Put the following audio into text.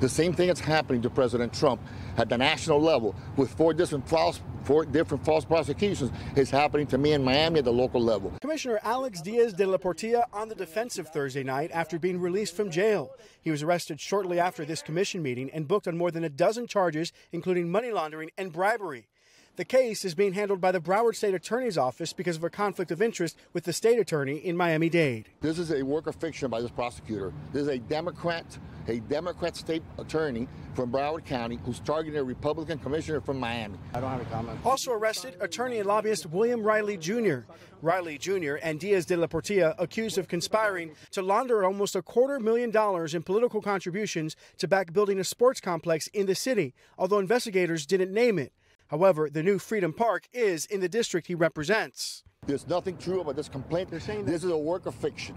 The same thing that's happening to President Trump at the national level with four different false prosecutions is happening to me in Miami at the local level. Commissioner Alex Diaz de la Portilla on the defensive Thursday night after being released from jail. He was arrested shortly after this commission meeting and booked on more than a dozen charges, including money laundering and bribery. The case is being handled by the Broward State Attorney's Office because of a conflict of interest with the state attorney in Miami-Dade. This is a work of fiction by this prosecutor. This is a Democrat state attorney from Broward County who's targeting a Republican commissioner from Miami. I don't have a comment. Also arrested, attorney and lobbyist William Riley Jr. Riley Jr. and Diaz de la Portilla accused of conspiring to launder almost $250,000 in political contributions to back building a sports complex in the city, although investigators didn't name it. However, the new Freedom Park is in the district he represents. There's nothing true about this complaint. This is a work of fiction.